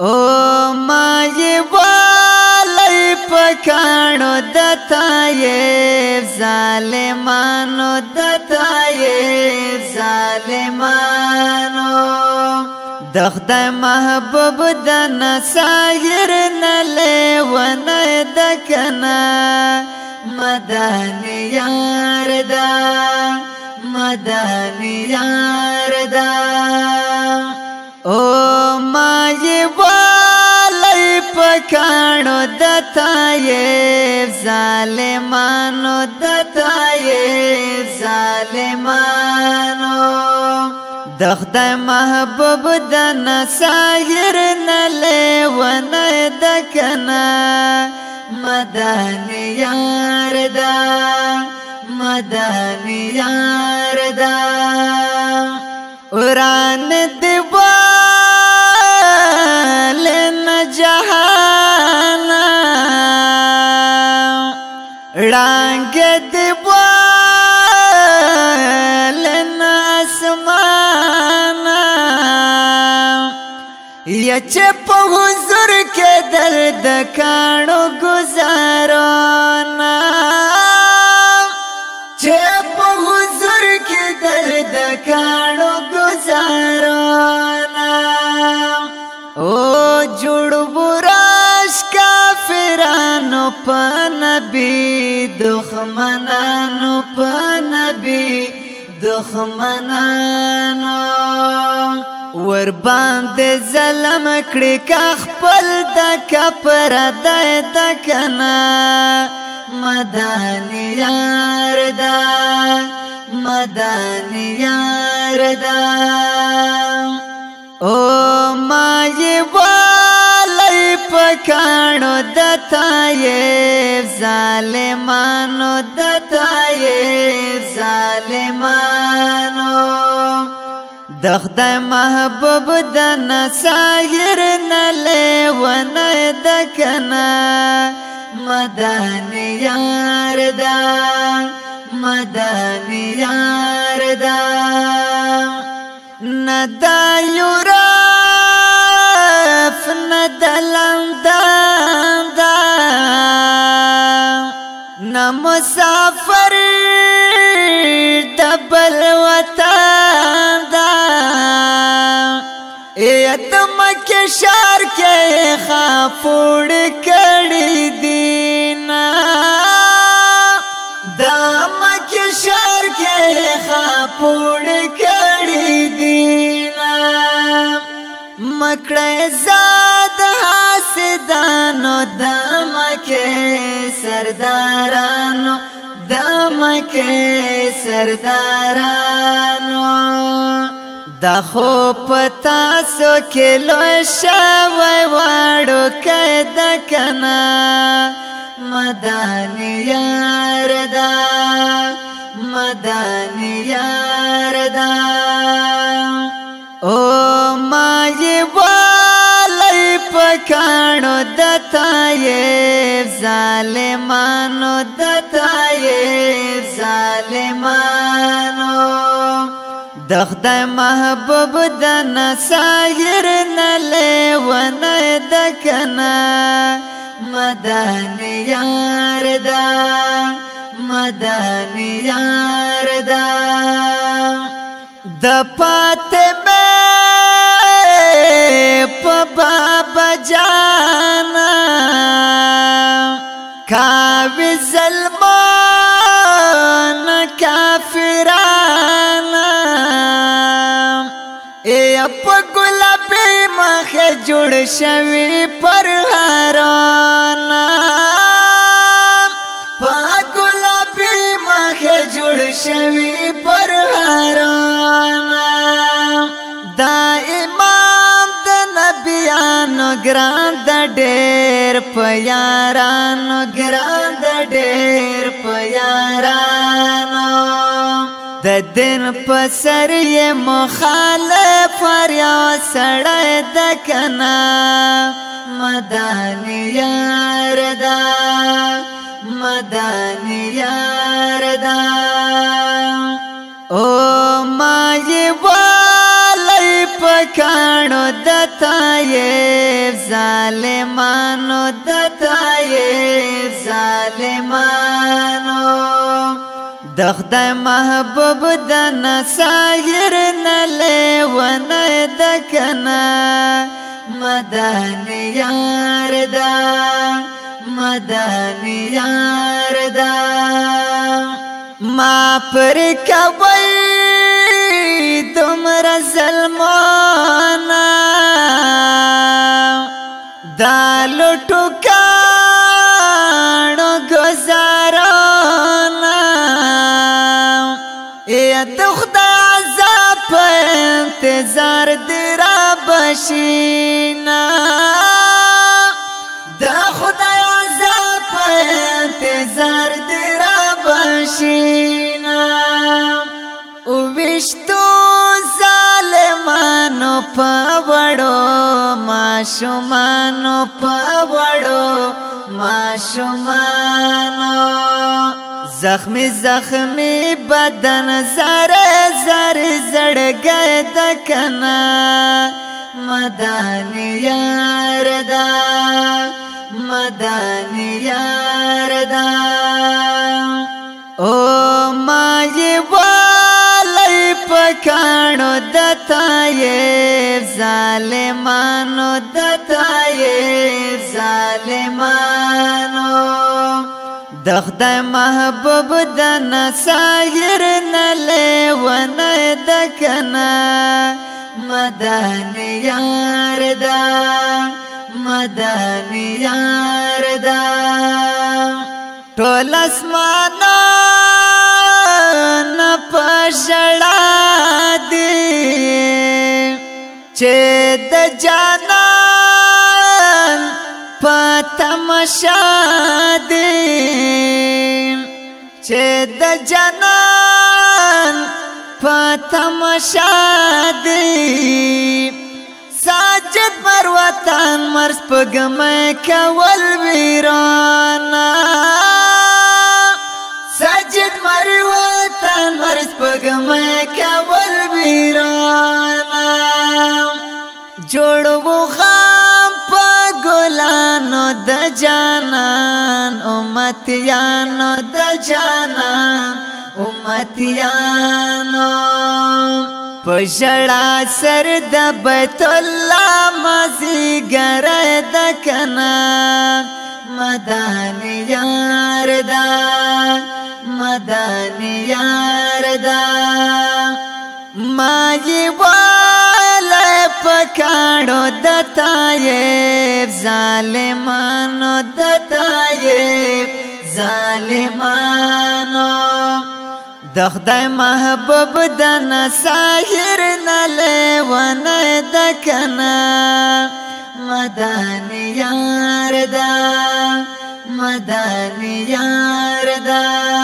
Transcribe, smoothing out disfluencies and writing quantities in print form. ओ माये वाले पकानो दताये जाले मानो दताये जाले मानो दखदा महबूब दना सायर नले वन दकना मदानी यार दा मदानी यार दा। ओ माये वाले पकानो दताये जाले मानो दताये जाले मानो दखदा महबूब दना सायर नले वन दकना मदानी यार दा मदानी यार दा। उरान दीवाल न जहाना डांग दीवाल न आसमाना यचे हुजूर के दर्द कानो गुजारो ना हुजूर के दर्द कानो गुजारो ना। ओ जुड़बुराश का फिरानो पनबी दुश्मनानो पनबी दुश्मनानो वर बांधे ज़लम कड़ी का खपल तक परदा तकना मदानी यार दा मदानी यार दा। ओ माये वाले पकानो दताये जाले मानो दताये जाले मानो दखदा महबूब दना सायर नले वन दकना मदानी यार दा मदानी यार दा। नदा युराफ नदा लंदा न मुसाफर तबल वतांदा एतम के शार के खापुड़ कड़ी दीना दाम के शार के खापुड़ कड़ी दीना मकड़े जाद हासदानो दाम के सरदारानो दाम के सरदारानो दखो पता सो किलो शवाड़ो कैद कना मदानी यार दा मदानी यार दा। ओ माये वाले पकानो दताये जाले मानो दताये जाले मानो दखदा महबूब दना सायर नले वन दकना मदानी यार दा मदानी यार दा। दपात में पबा जाना कावि ज़ल्मान काफिराना गुलाबी मख जुड़ शवी पर हाराना गुलाबी मख जुड़ शवी पर हाराना दा इमाम द नबियानो ग्रांद डेर प्यारानो ग्रांद डेर प्यारानो द दिन पसर ये मुखालफ फरिया सड़े दकना मदानी यार दा मदानी यार दा। ओ माये वाले पकानो दताये जालिमानो दताए जालिमानो दखदा महबूब दना सायर नले वन दकना मदन यार दा मदन यार दा मापर कवई तुमरा सलमाना दालो टुकाणो गुजाराना ए तो खुदा अज़ाब इंतजार दिरा बशीना खुदा अज़ाब इंतजार दिरा बशीना उविष्टो ज़ालिमानो पावड़ो माशुमानो पावड़ो माशुमानो जख्मी जख्मी बदन सारे सारे जड़ गए दकना मदन यार दा ओ माये वाले पकाणो दताए जालिमानो दताए जालिमानो दखदा महबूब दना सायर नले वन दकना मदन यार दा टोल आसमाना न पशड़ा दे चेत जाना पतमशा दे चेद जनान पतमशा दे साजद पर वतन मर्स पगम कवल वीराना साजद पर वतन मर्स पगम कवल वीराना जोड़ वो गुलानो द जानान उमतियानो द जानान उमतियानो पशड़ा सर द बैतुल्ला मजी गरे दकना मदन यार दा माजी पकाड़ो दताए जालिमानो दताए जालिमानो दखदा महबूब दना साहिर नले वन दकना मदन यार दा